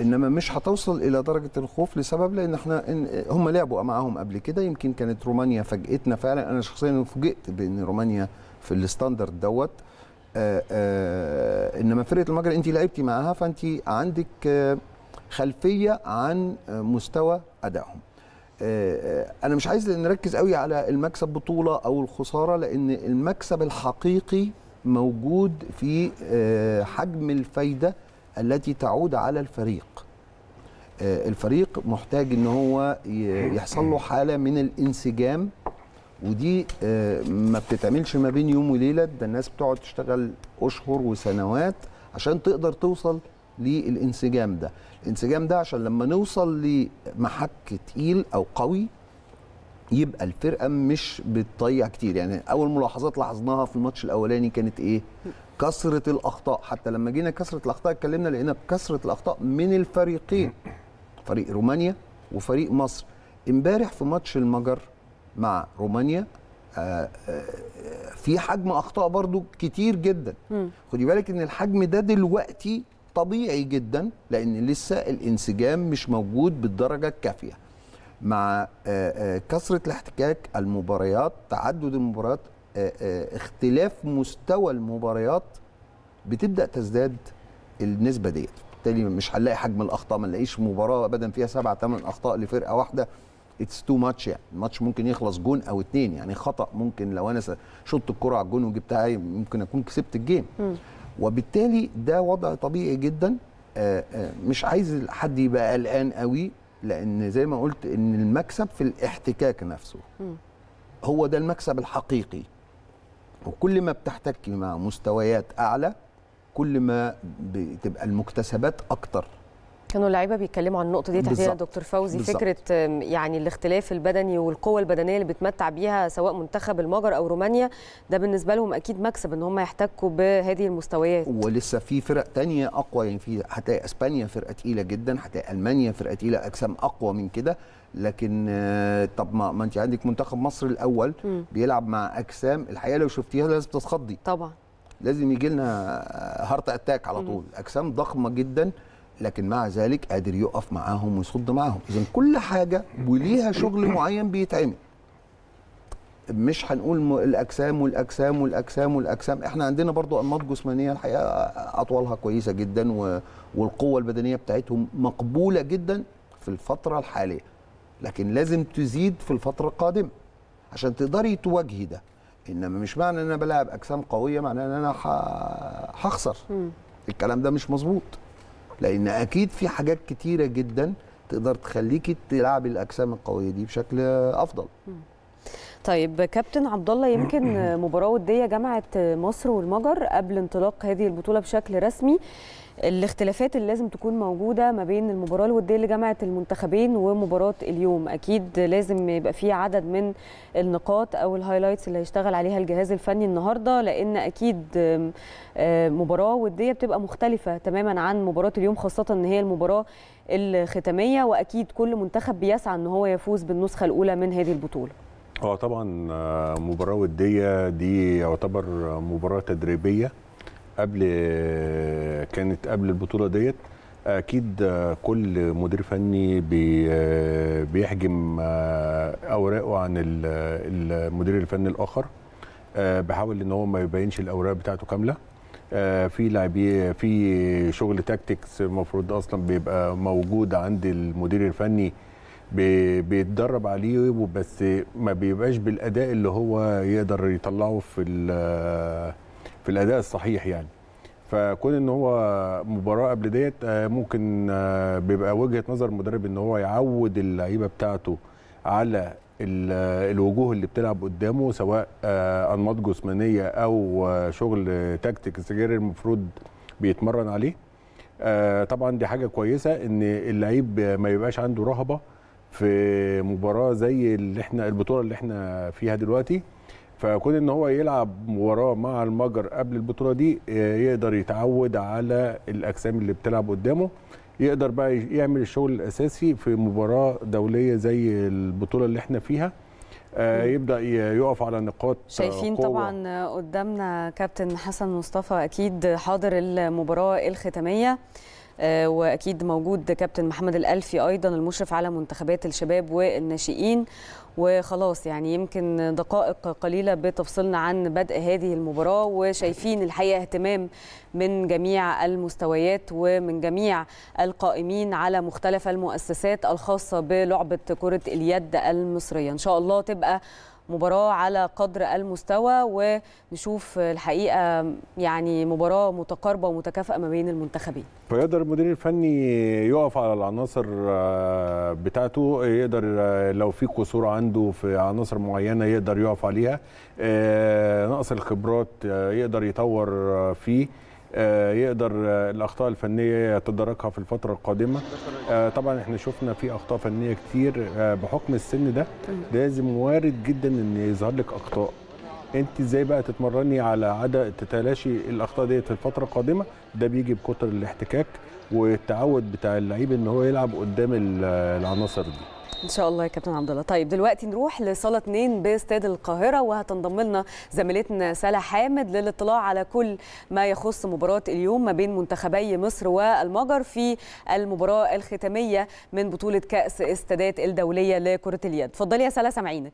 إنما مش هتوصل إلى درجة الخوف لسبب، لأن احنا هم لعبوا معاهم قبل كده. يمكن كانت رومانيا فاجئتنا فعلا، أنا شخصيا فوجئت بأن رومانيا في الستاندرد دوت. إنما فرقة المجر أنت لعبتي معاها، فأنت عندك خلفية عن مستوى أدائهم. أنا مش عايز نركز قوي على المكسب بطولة أو الخسارة، لأن المكسب الحقيقي موجود في حجم الفايدة التي تعود على الفريق. الفريق محتاج إن هو يحصل له حالة من الانسجام، ودي ما بتتعملش ما بين يوم وليلة. ده الناس بتقعد تشتغل أشهر وسنوات عشان تقدر توصل للانسجام ده. الانسجام ده عشان لما نوصل لمحك تقيل أو قوي يبقى الفرقة مش بتضيع كتير. يعني أول ملاحظات لاحظناها في الماتش الأولاني كانت إيه؟ كثرة الأخطاء. حتى لما جينا كثرة الأخطاء اتكلمنا، لقينا بكثرة الأخطاء من الفريقين، فريق رومانيا وفريق مصر. امبارح في ماتش المجر مع رومانيا في حجم أخطاء برضو كتير جدا. خدي بالك إن الحجم ده دلوقتي طبيعي جدا، لأن لسه الانسجام مش موجود بالدرجة الكافية. مع كثرة الاحتكاك، المباريات، تعدد المباريات، اختلاف مستوى المباريات، بتبدأ تزداد النسبة ديت. بالتالي مش هنلاقي حجم الأخطاء، ما نلاقيش مباراة أبدا فيها 7-8 أخطاء لفرقة واحدة. اتس تو ماتش، يعني الماتش ممكن يخلص جون أو اتنين، يعني خطأ ممكن لو أنا شطت الكرة على الجون وجبتها ممكن أكون كسبت الجيم. وبالتالي ده وضع طبيعي جدا. مش عايز حد يبقى قلقان قوي، لأن زي ما قلت إن المكسب في الاحتكاك نفسه. هو ده المكسب الحقيقي، وكل ما بتحتكي مع مستويات أعلى كل ما بتبقى المكتسبات أكتر. كانوا اللعيبه بيتكلموا عن النقطه دي تحديدا دكتور فوزي، فكره يعني الاختلاف البدني والقوه البدنيه اللي بتمتع بيها سواء منتخب المجر او رومانيا، ده بالنسبه لهم اكيد مكسب ان هم يحتكوا بهذه المستويات. ولسه في فرق ثانيه اقوى، يعني في هتلاقي اسبانيا فرقه ثقيله جدا، هتلاقي المانيا فرقه ثقيله اجسام اقوى من كده. لكن طب ما انت عندك منتخب مصر الاول بيلعب مع اجسام الحقيقه لو شفتيها لازم تتخضي، طبعا لازم يجي لنا هارت اتاك على طول. اجسام ضخمه جدا، لكن مع ذلك قادر يقف معاهم ويصد معاهم. إذن كل حاجة وليها شغل معين بيتعمل. مش هنقول الأجسام، إحنا عندنا برضو أنماط جسمانية الحقيقة أطوالها كويسة جدا، والقوة البدنية بتاعتهم مقبولة جدا في الفترة الحالية، لكن لازم تزيد في الفترة القادمة عشان تقدري تواجهي ده. إنما مش معنى أن أنا بلعب أجسام قوية معنى أن أنا هخسر. الكلام ده مش مظبوط، لأن أكيد في حاجات كتيرة جدا تقدر تخليكي تلعب الأجسام القوية دي بشكل أفضل. طيب كابتن عبد الله، يمكن مباراة ودية جمعت مصر والمجر قبل انطلاق هذه البطولة بشكل رسمي. الاختلافات اللي لازم تكون موجودة ما بين المباراة الودية اللي جمعت المنتخبين ومباراة اليوم، أكيد لازم يبقى فيه عدد من النقاط أو الهايلايتس اللي هيشتغل عليها الجهاز الفني النهاردة، لأن أكيد مباراة ودية بتبقى مختلفة تماما عن مباراة اليوم، خاصة أن هي المباراة الختامية، وأكيد كل منتخب بيسعى أن هو يفوز بالنسخة الأولى من هذه البطولة. طبعا مباراة ودية دي يعتبر مباراة تدريبية، كانت قبل البطولة ديت. أكيد كل مدير فني بيحجم أوراقه عن المدير الفني الآخر، بحاول إن هو ما يبينش الأوراق بتاعته كاملة. في لاعبين، في شغل تاكتكس المفروض أصلا بيبقى موجود عند المدير الفني بيتدرب عليه، بس ما بيبقاش بالأداء اللي هو يقدر يطلعه في الأداء الصحيح يعني. فكون ان هو مباراة قبل ديت ممكن بيبقى وجهة نظر المدرب ان هو يعود اللعيبة بتاعته على الوجوه اللي بتلعب قدامه، سواء أنماط جسمانية أو شغل تاكتيكس غير المفروض بيتمرن عليه. طبعا دي حاجة كويسة ان اللعيب ما يبقاش عنده رهبة في مباراة زي البطولة اللي احنا فيها دلوقتي. فكون ان هو يلعب مباراه مع المجر قبل البطوله دي، يقدر يتعود على الاجسام اللي بتلعب قدامه، يقدر بقى يعمل الشغل الاساسي في مباراه دوليه زي البطوله اللي احنا فيها، يبدأ يقف على نقاط شايفين قوة. طبعا قدامنا كابتن حسن مصطفى أكيد حاضر المباراة الختامية، وأكيد موجود كابتن محمد الألفي أيضا المشرف على منتخبات الشباب والناشئين، وخلاص يعني يمكن دقائق قليلة بتفصلنا عن بدء هذه المباراة، وشايفين الحقيقة اهتمام من جميع المستويات ومن جميع القائمين على مختلف المؤسسات الخاصة بلعبة كرة اليد المصرية. إن شاء الله تبقى مباراة على قدر المستوى، ونشوف الحقيقة يعني مباراة متقاربة ومتكافئة ما بين المنتخبين. فيقدر المدير الفني يقف على العناصر بتاعته، يقدر لو في قصور عنده في عناصر معينة يقدر يقف عليها، نقص الخبرات يقدر يطور فيه، يقدر الأخطاء الفنية يتداركها في الفترة القادمة. طبعا احنا شفنا في أخطاء فنية كتير بحكم السن ده، لازم وارد جدا ان يظهر لك أخطاء، انت ازاي بقى تتمرني على عدم تتلاشي الأخطاء دي في الفترة القادمة. ده بيجي بكتر الاحتكاك والتعود بتاع اللعيب ان هو يلعب قدام العناصر دي ان شاء الله. يا كابتن عبد الله، طيب دلوقتي نروح لصاله 2 باستاد القاهره، وهتنضم لنا زميلتنا ساله حامد للاطلاع على كل ما يخص مباراه اليوم ما بين منتخبي مصر والمجر في المباراه الختاميه من بطوله كاس استادات الدوليه لكره اليد. اتفضلي يا ساله، سامعينك.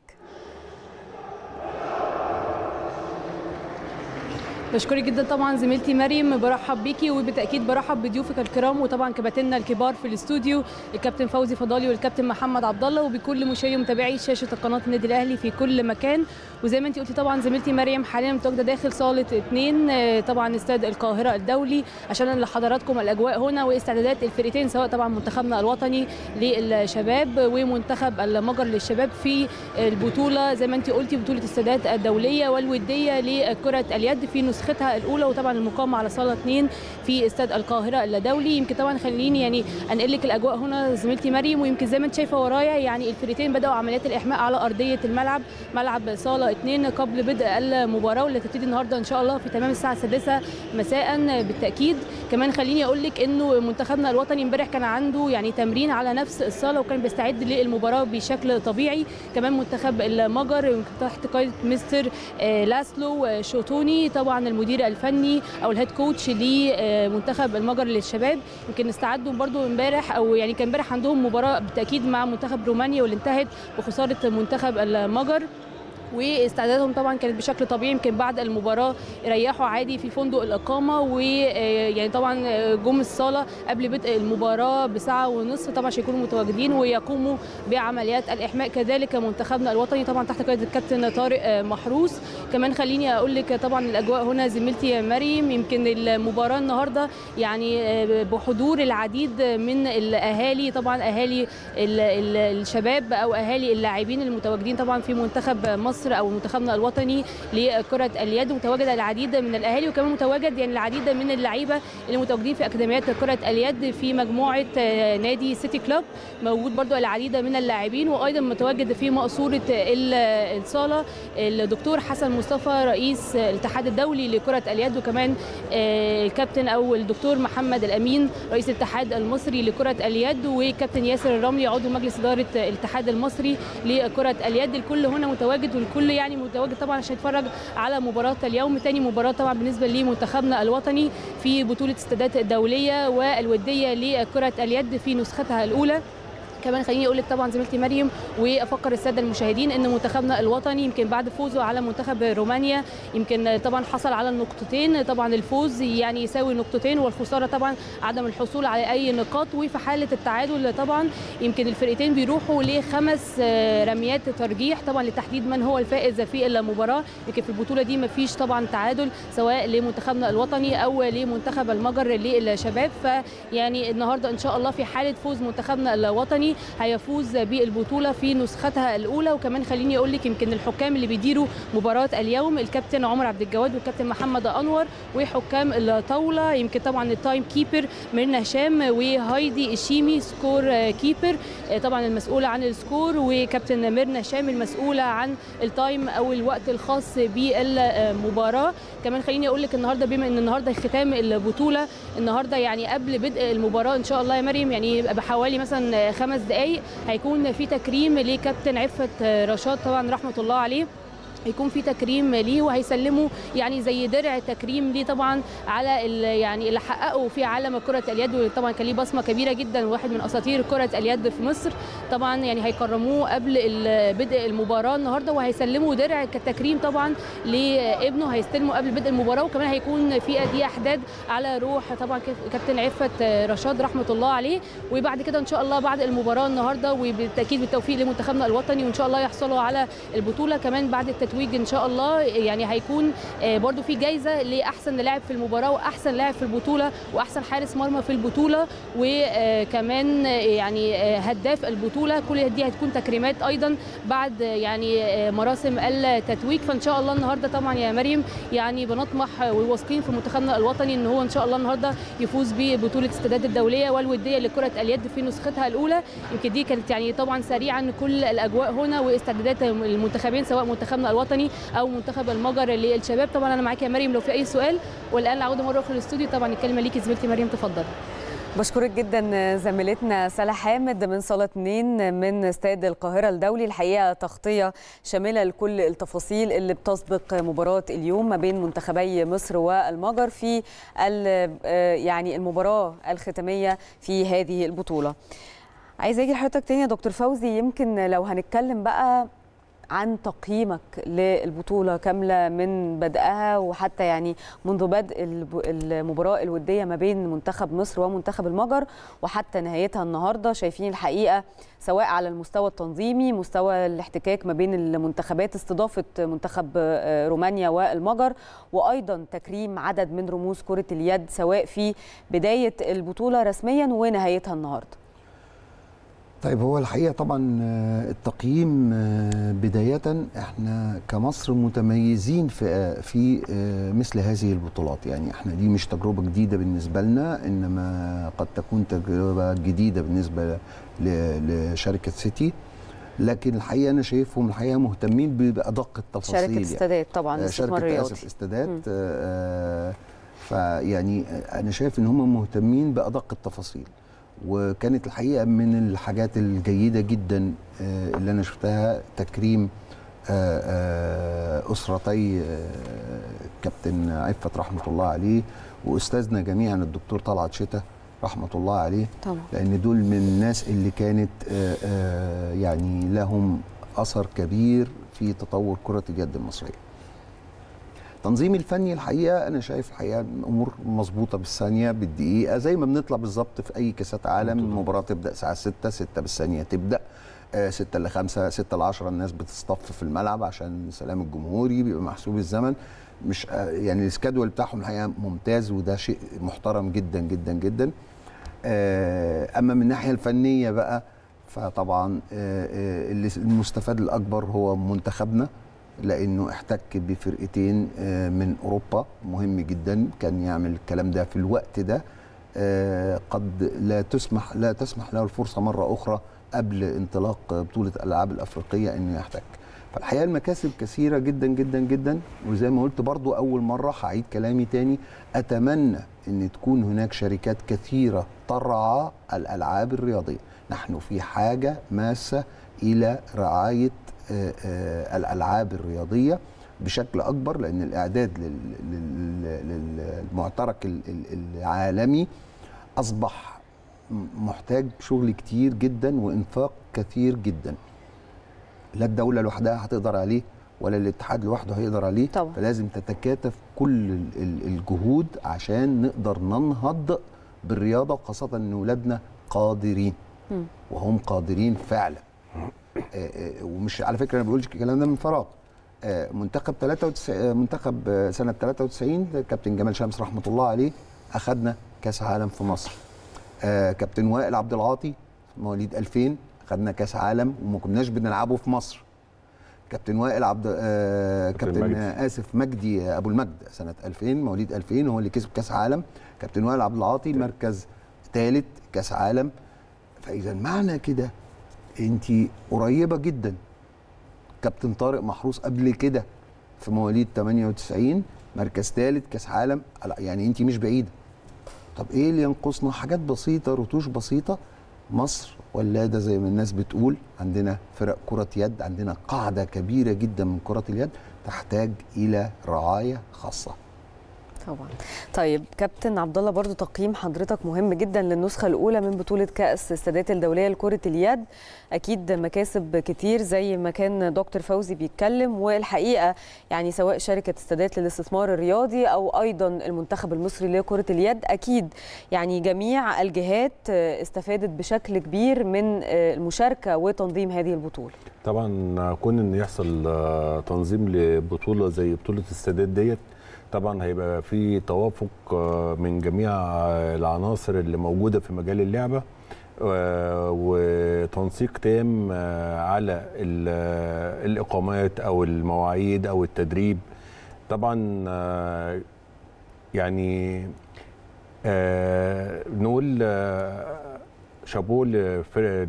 بشكرك جدا طبعا زميلتي مريم، برحب بيكي وبالتاكيد برحب بضيوفك الكرام، وطبعا كباتننا الكبار في الاستوديو الكابتن فوزي فضالي والكابتن محمد عبد الله، وبكل مشاهدي ومتابعي شاشه قناه النادي الاهلي في كل مكان. وزي ما انت قلتي طبعا زميلتي مريم، حاليا متواجده داخل صاله 2 طبعا استاد القاهره الدولي عشان لحضراتكم الاجواء هنا واستعدادات الفرقتين، سواء طبعا منتخبنا الوطني للشباب ومنتخب المجر للشباب في البطوله زي ما انت قلتي بطوله السادات الدوليه والوديه لكره اليد في نسختها الاولى، وطبعا المقامه على صاله 2 في استاد القاهره الدولي. يمكن طبعا خليني يعني انقل لك الاجواء هنا زميلتي مريم، ويمكن زي ما انت شايفه ورايا يعني الفريقين بداوا عمليات الاحماء على ارضيه الملعب ملعب صاله 2 قبل بدء المباراه، واللي هتبتدي النهارده ان شاء الله في تمام الساعه 6 مساء بالتاكيد. كمان خليني اقول لك انه منتخبنا الوطني امبارح كان عنده يعني تمرين على نفس الصاله، وكان بيستعد للمباراه بشكل طبيعي. كمان منتخب المجر تحت قياده مستر لاسلو شوتوني طبعا المدير الفني او الهيد كوتش لمنتخب المجر للشباب، يمكن استعدوا برده امبارح او يعني كان امبارح عندهم مباراه بالتاكيد مع منتخب رومانيا واللي انتهت بخساره منتخب المجر، واستعدادهم طبعا كانت بشكل طبيعي. يمكن بعد المباراه ريحوا عادي في فندق الاقامه، ويعني طبعا جم الصاله قبل بدء المباراه بساعه ونصف طبعا عشان يكونوا متواجدين ويقوموا بعمليات الاحماء. كذلك منتخبنا الوطني طبعا تحت قياده الكابتن طارق محروس. كمان خليني اقول لك طبعا الاجواء هنا زميلتي مريم، يمكن المباراه النهارده يعني بحضور العديد من الاهالي، طبعا اهالي الشباب او اهالي اللاعبين المتواجدين طبعا في منتخب مصر او منتخبنا الوطني لكره اليد، متواجد العديد من الاهالي، وكمان متواجد يعني العديد من اللعيبه اللي متواجدين في اكاديميات كره اليد في مجموعه نادي سيتي كلوب، موجود برده العديد من اللاعبين، وايضا متواجد في مقصوره الصاله الدكتور حسن مصطفى رئيس الاتحاد الدولي لكره اليد، وكمان الكابتن او الدكتور محمد الامين رئيس الاتحاد المصري لكره اليد، وكابتن ياسر الرملي عضو مجلس اداره الاتحاد المصري لكره اليد. الكل هنا متواجد، والكل يعني متواجد طبعا عشان يتفرج على مباراه اليوم، ثاني مباراه طبعا بالنسبه لمنتخبنا الوطني في بطوله استادات الدوليه والوديه لكره اليد في نسختها الاولى. كمان خليني اقول لك طبعا زميلتي مريم وافكر الساده المشاهدين ان منتخبنا الوطني يمكن بعد فوزه على منتخب رومانيا يمكن طبعا حصل على النقطتين، طبعا الفوز يعني يساوي نقطتين والخساره طبعا عدم الحصول على اي نقاط، وفي حاله التعادل طبعا يمكن الفرقتين بيروحوا ل5 رميات ترجيح طبعا لتحديد من هو الفائز في المباراه. لكن في البطوله دي ما فيش طبعا تعادل سواء لمنتخبنا الوطني او لمنتخب المجر للشباب، فيعني النهارده ان شاء الله في حاله فوز منتخبنا الوطني هيفوز بالبطولة في نسختها الأولى. وكمان خليني أقول لك يمكن الحكام اللي بيديروا مباراة اليوم الكابتن عمر عبد الجواد والكابتن محمد أنور وحكام الطاولة يمكن طبعا التايم كيبر ميرنا شام وهايدي الشيمي سكور كيبر طبعا المسؤولة عن السكور، وكابتن ميرنا شام المسؤولة عن التايم أو الوقت الخاص بالمباراة. كمان خليني أقول لك النهارده بما إن النهارده ختام البطولة، النهارده يعني قبل بدء المباراة إن شاء الله يا مريم يعني بحوالي مثلا 5 دقايق هيكون في تكريم لكابتن عفة رشاد طبعا رحمة الله عليه، هيكون في تكريم ليه وهيسلموا يعني زي درع تكريم ليه طبعا على يعني اللي حققه في عالم كرة اليد، وطبعا كان ليه بصمه كبيره جدا وواحد من اساطير كرة اليد في مصر. طبعا يعني هيكرموه قبل بدء المباراه النهارده وهيسلموا درع كتكريم طبعا لابنه، هيستلموا قبل بدء المباراه. وكمان هيكون في اديه حداد على روح طبعا كابتن عفة رشاد رحمه الله عليه. وبعد كده ان شاء الله بعد المباراه النهارده وبالتاكيد بالتوفيق لمنتخبنا الوطني وان شاء الله يحصلوا على البطوله. كمان بعد ان شاء الله يعني هيكون برده في جايزه لاحسن لاعب في المباراه واحسن لاعب في البطوله واحسن حارس مرمى في البطوله وكمان يعني هداف البطوله. كل دي هتكون تكريمات ايضا بعد يعني مراسم التتويج. فان شاء الله النهارده طبعا يا مريم يعني بنطمح وواثقين في منتخبنا الوطني ان هو ان شاء الله النهارده يفوز ببطوله استادات الدوليه والوديه لكره اليد في نسختها الاولى. يمكن دي كانت يعني طبعا سريعا كل الاجواء هنا واستعدادات المنتخبين سواء منتخبنا الوطني او منتخب المجر للشباب. طبعا انا معاك يا مريم لو في اي سؤال، والان اعود مره اخرى للاستوديو. طبعا الكلمه ليكي زميلتي مريم، تفضل. بشكرك جدا زميلتنا سلا حامد من صالة 2 من استاد القاهرة الدولي. الحقيقة تغطية شاملة لكل التفاصيل اللي بتسبق مباراة اليوم ما بين منتخبي مصر والمجر في يعني المباراة الختامية في هذه البطولة. عايزة اجي لحضرتك تاني يا دكتور فوزي، يمكن لو هنتكلم بقى عن تقييمك للبطولة كاملة من بدأها وحتى يعني منذ بدء المباراة الودية ما بين منتخب مصر ومنتخب المجر وحتى نهايتها النهاردة، شايفين الحقيقة سواء على المستوى التنظيمي مستوى الاحتكاك ما بين المنتخبات استضافة منتخب رومانيا والمجر وأيضا تكريم عدد من رموز كرة اليد سواء في بداية البطولة رسميا ونهايتها النهاردة. طيب هو الحقيقة طبعا التقييم بداية احنا كمصر متميزين في مثل هذه البطولات، يعني احنا دي مش تجربة جديدة بالنسبة لنا انما قد تكون تجربة جديدة بالنسبة لشركة سيتي، لكن الحقيقة انا شايفهم الحقيقة مهتمين بأدق التفاصيل. شركة استادات طبعا، شركة رياضي استادات فيعني انا شايف ان هم مهتمين بأدق التفاصيل، وكانت الحقيقه من الحاجات الجيده جدا اللي انا شفتها تكريم اسرتي كابتن عفة رحمه الله عليه واستاذنا جميعا الدكتور طلعت شتا رحمه الله عليه طبعا. لان دول من الناس اللي كانت يعني لهم اثر كبير في تطور كره اليد المصريه. التنظيم الفني الحقيقه انا شايف الحقيقه امور مظبوطه بالثانيه بالدقيقه زي ما بنطلع بالظبط في اي كاسات عالم. المباراه تبدا الساعه 6 بالثانيه تبدا 6 ل 5 6 ل 10 الناس بتصطف في الملعب عشان سلام الجمهوري بيبقى محسوب الزمن. مش يعني الاسكادول بتاعهم الحقيقه ممتاز وده شيء محترم جدا جدا جدا. اما من الناحيه الفنيه بقى فطبعا المستفاد الاكبر هو منتخبنا لانه احتك بفرقتين من اوروبا، مهم جدا كان يعمل الكلام ده في الوقت ده. قد لا تسمح له الفرصه مره اخرى قبل انطلاق بطوله الالعاب الافريقيه انه يحتك. فالحقيقه المكاسب كثيره جدا جدا جدا، وزي ما قلت برضو اول مره هعيد كلامي تاني، اتمنى ان تكون هناك شركات كثيره ترعى الالعاب الرياضيه. نحن في حاجه ماسه الى رعايه الألعاب الرياضية بشكل أكبر، لأن الإعداد للمعترك العالمي أصبح محتاج شغل كتير جدا وإنفاق كثير جدا. لا الدولة لوحدها هتقدر عليه ولا الاتحاد لوحده هيقدر عليه طبعا. فلازم تتكاتف كل الجهود عشان نقدر ننهض بالرياضة، وخاصة إن ولادنا قادرين وهم قادرين فعلا. ومش على فكره انا بقولش الكلام ده من فراغ. منتخب سنه 93 كابتن جمال شمس رحمه الله عليه اخذنا كاس عالم في مصر. كابتن وائل عبد العاطي مواليد 2000 خدنا كاس عالم وما كناش بنلعبه في مصر. كابتن وائل عبد كابتن مجدي ابو المجد سنه 2000 مواليد 2000 هو اللي كسب كاس عالم. كابتن وائل عبد العاطي مركز ثالث كاس عالم. فاذا معنى كده انت قريبه جدا. كابتن طارق محروس قبل كده في مواليد 98 مركز ثالث كاس عالم، يعني انت مش بعيده. طب ايه اللي ينقصنا؟ حاجات بسيطه، رتوش بسيطه. مصر ولاده زي ما الناس بتقول، عندنا فرق كره يد، عندنا قاعده كبيره جدا من كره اليد تحتاج الى رعايه خاصه. طبعا. طيب كابتن عبد الله، برضو تقييم حضرتك مهم جدا للنسخه الاولى من بطوله كاس استادات الدوليه لكره اليد. اكيد مكاسب كتير زي ما كان دكتور فوزي بيتكلم، والحقيقه يعني سواء شركه استادات للاستثمار الرياضي او ايضا المنتخب المصري لكره اليد، اكيد يعني جميع الجهات استفادت بشكل كبير من المشاركه وتنظيم هذه البطوله. طبعا كون ان يحصل تنظيم لبطوله زي بطوله السادات ديت، طبعا هيبقى في توافق من جميع العناصر اللي موجوده في مجال اللعبه، وتنسيق تام على الاقامات او المواعيد او التدريب. طبعا يعني نقول شابوه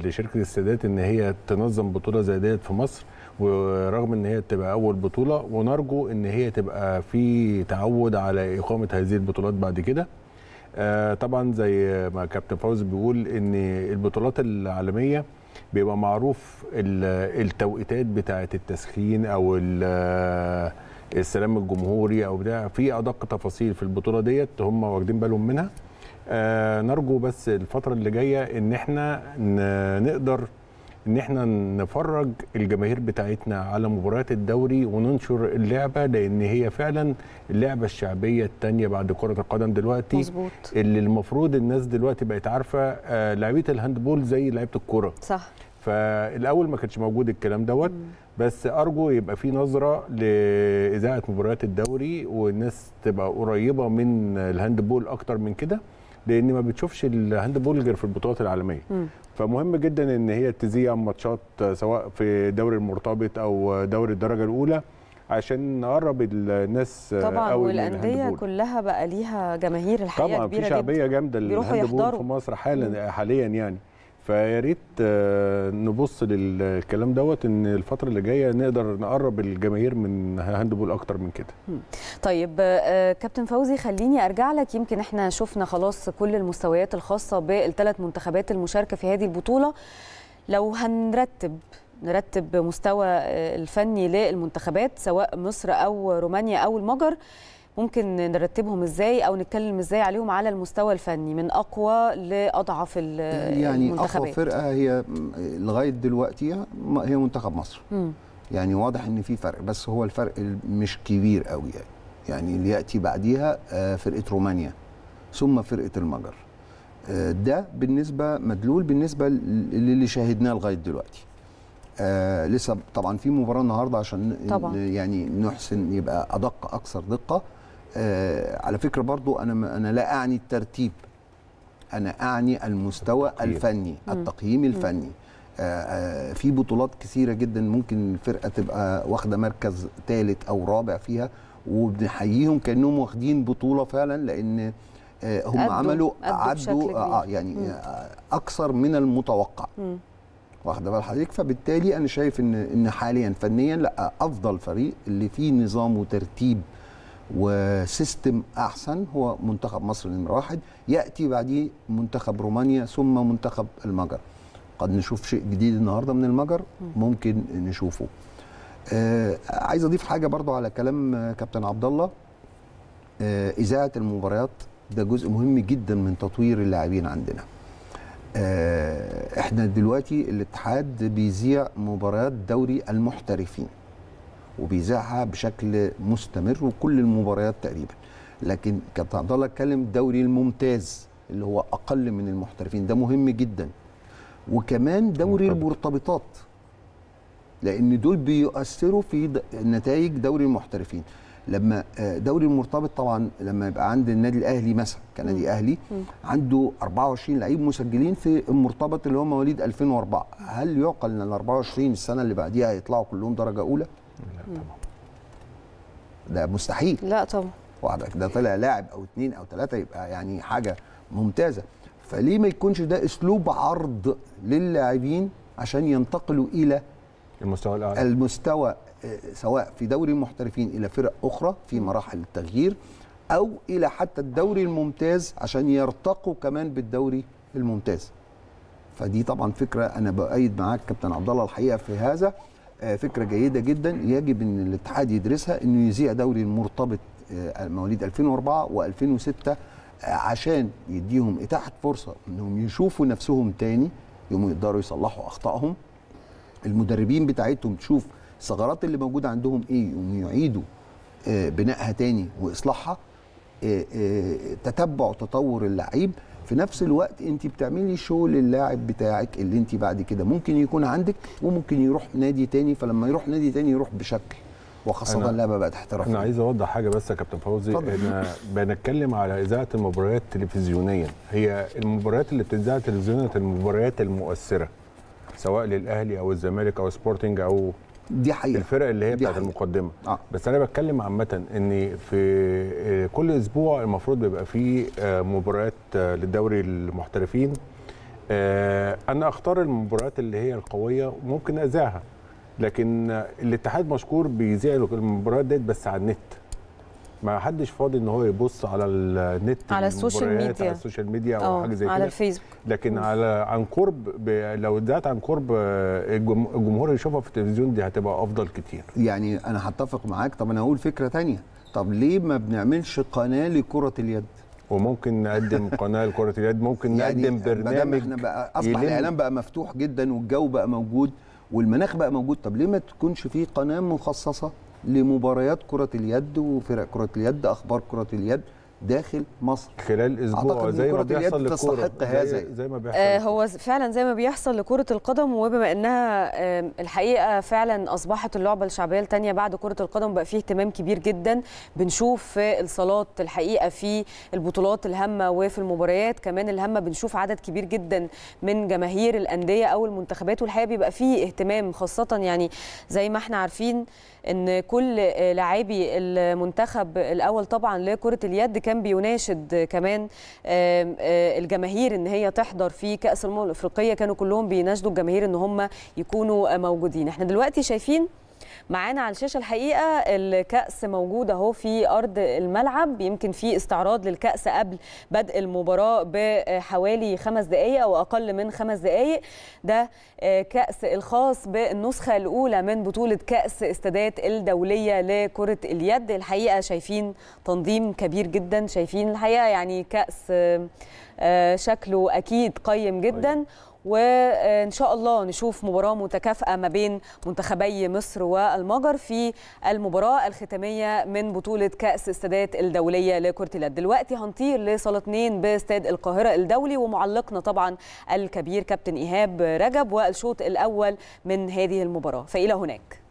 لشركه السادات ان هي تنظم بطوله زي ديت في مصر، ورغم ان هي تبقى اول بطوله، ونرجو ان هي تبقى في تعود على اقامه هذه البطولات بعد كده. طبعا زي ما كابتن فوزي بيقول ان البطولات العالميه بيبقى معروف التوقيتات بتاعه التسخين او السلام الجمهوري او بتاع، في ادق تفاصيل في البطوله ديت هم واخدين بالهم منها. نرجو بس الفتره اللي جايه ان احنا نقدر ان احنا نفرج الجماهير بتاعتنا على مباريات الدوري وننشر اللعبه، لان هي فعلا اللعبه الشعبيه الثانيه بعد كره القدم دلوقتي. مظبوط. اللي المفروض الناس دلوقتي بقت عارفه لعيبه الهاندبول زي لعيبه الكوره. صح. فالاول ما كانش موجود الكلام دوت. بس ارجو يبقى في نظره لاذاعه مباريات الدوري والناس تبقى قريبه من الهاندبول اكتر من كده، لان ما بتشوفش الهاندبول غير في البطولات العالميه. فمهم جدا ان هي تذيع ماتشات سواء في دوري المرتبط او دوري الدرجه الاولى عشان نقرب الناس قوي من الهاندبول. طبعا والانديه كلها بقى ليها جماهير الحقيقه كبيره جدا. طبعا في شعبيه جامده للهاندبول في مصر حاليا يعني. فيا ريت نبص للكلام دوت ان الفتره اللي جايه نقدر نقرب الجماهير من هاندبول اكتر من كده. طيب كابتن فوزي، خليني ارجع لك. يمكن احنا شفنا خلاص كل المستويات الخاصه بالثلاث منتخبات المشاركه في هذه البطوله. لو نرتب مستوى الفني للمنتخبات سواء مصر او رومانيا او المجر، ممكن نرتبهم ازاي او نتكلم ازاي عليهم على المستوى الفني من اقوى لاضعف المنتخبات؟ يعني اقوى فرقه هي لغايه دلوقتي هي منتخب مصر. يعني واضح ان في فرق، بس هو الفرق مش كبير قوي يعني اللي ياتي بعديها فرقه رومانيا ثم فرقه المجر. ده بالنسبه مدلول بالنسبه للي شاهدناه لغايه دلوقتي. لسه طبعا في مباراه النهارده عشان يعني نحسن يبقى ادق اكثر دقه. على فكرة برضو أنا لا أعني الترتيب، أنا أعني المستوى الفني، التقييم الفني. في بطولات كثيرة جدا ممكن الفرقة تبقى واخدة مركز ثالث أو رابع فيها، وبنحييهم كأنهم واخدين بطولة فعلا، لأن هم عدوا يعني أكثر من المتوقع. واخدة بال حضرتك؟ فبالتالي أنا شايف إن حاليا فنيا لا، أفضل فريق اللي فيه نظام وترتيب وسيستم احسن هو منتخب مصر نمره واحد، ياتي بعديه منتخب رومانيا ثم منتخب المجر. قد نشوف شيء جديد النهارده من المجر، ممكن نشوفه. عايز اضيف حاجه برضو على كلام كابتن عبد الله. اذاعه المباريات ده جزء مهم جدا من تطوير اللاعبين عندنا. احنا دلوقتي الاتحاد بيذيع مباريات دوري المحترفين وبيذاعها بشكل مستمر وكل المباريات تقريبا، لكن كابتن عبد الله اتكلم الدوري الممتاز اللي هو اقل من المحترفين، ده مهم جدا. وكمان دوري المرتبطات، لان دول بيؤثروا في نتائج دوري المحترفين. لما دوري المرتبط طبعا لما يبقى عند النادي الاهلي مثلا كنادي اهلي عنده 24 لعيب مسجلين في المرتبط اللي هم مواليد 2004، هل يعقل ان ال 24 السنه اللي بعديها هيطلعوا كلهم درجه اولى؟ لا طبعا، ده مستحيل. لا طبعا، وحضرتك ده طلع لاعب او اثنين او ثلاثه يبقى يعني حاجه ممتازه. فليه ما يكونش ده اسلوب عرض للاعبين عشان ينتقلوا الى المستوى الاعلى، المستوى سواء في دوري المحترفين الى فرق اخرى في مراحل التغيير او الى حتى الدوري الممتاز عشان يرتقوا كمان بالدوري الممتاز. فدي طبعا فكره انا بايد معاك كابتن عبد الله الحقيقه في هذا، فكره جيده جدا يجب ان الاتحاد يدرسها، انه يذيع دوري المرتبط مواليد 2004 و2006 عشان يديهم اتاحه فرصه انهم يشوفوا نفسهم تاني، يقوموا يقدروا يصلحوا اخطائهم، المدربين بتاعتهم تشوف الثغرات اللي موجوده عندهم ايه ويعيدوا بنائها تاني واصلاحها، تتبع تطور اللعيب. في نفس الوقت انت بتعملي شو للاعب بتاعك اللي انت بعد كده ممكن يكون عندك وممكن يروح نادي تاني، فلما يروح نادي تاني يروح بشكل، وخاصه اللعبه بقت احترافيه. انا عايز اوضح حاجه بس يا كابتن فوزي، احنا بنتكلم على اذاعه المباريات تلفزيونيا، هي المباريات اللي بتتذاع تلفزيونيا المباريات المؤثره سواء للاهلي او الزمالك او سبورتنج او دي حقيقة الفرق اللي هي بتاعت المقدمه. بس انا بتكلم عامه ان في كل اسبوع المفروض بيبقى فيه مباريات للدوري المحترفين، انا اختار المباريات اللي هي القويه وممكن اذاعها، لكن الاتحاد مشكور بيذيع المباريات ديت بس على النت، ما حدش فاضي ان هو يبص على النت على السوشيال ميديا، على السوشيال ميديا او حاجه زي كده، على الفيسبوك، لكن على عن قرب لو ذات عن قرب الجمهور يشوفها في التلفزيون دي هتبقى افضل كتير. يعني انا هتفق معاك. طب انا هقول فكره ثانيه، طب ليه ما بنعملش قناه لكره اليد؟ وممكن نقدم قناه لكره اليد، ممكن يعني نقدم برنامج، احنا بقى اصبح الاعلام بقى مفتوح جدا والجو بقى موجود والمناخ بقى موجود، طب ليه ما تكونش في قناه مخصصه لمباريات كرة اليد وفرق كرة اليد، أخبار كرة اليد داخل مصر خلال أسبوع زي ما بيحصل للكرة، زي ما بيحصل هو فعلا زي ما بيحصل لكرة القدم. وبما أنها الحقيقة فعلا أصبحت اللعبة الشعبية الثانية بعد كرة القدم، بقى فيه اهتمام كبير جدا، بنشوف في الصالات الحقيقة في البطولات الهامة وفي المباريات كمان الهامة بنشوف عدد كبير جدا من جماهير الأندية أو المنتخبات، والحقيقة بيبقى فيه اهتمام، خاصة يعني زي ما احنا عارفين ان كل لاعبي المنتخب الاول طبعا لكره اليد كان بيناشد كمان الجماهير ان هي تحضر في كاس الامم الافريقيه، كانوا كلهم بيناشدوا الجماهير ان هم يكونوا موجودين. احنا دلوقتي شايفين معانا على الشاشه الحقيقه الكاس موجود اهو في ارض الملعب، يمكن في استعراض للكاس قبل بدء المباراه بحوالي 5 دقائق او اقل من 5 دقائق. ده كاس الخاص بالنسخه الاولى من بطوله كاس استادات الدوليه لكره اليد. الحقيقه شايفين تنظيم كبير جدا، شايفين الحقيقه يعني كاس شكله اكيد قيم جدا، وإن شاء الله نشوف مباراة متكافئة ما بين منتخبي مصر والمجر في المباراة الختامية من بطولة كأس استادات الدولية لكرة اليد. دلوقتي هنطير لصالة 2 باستاد القاهرة الدولي، ومعلقنا طبعا الكبير كابتن إيهاب رجب والشوط الأول من هذه المباراة، فإلى هناك.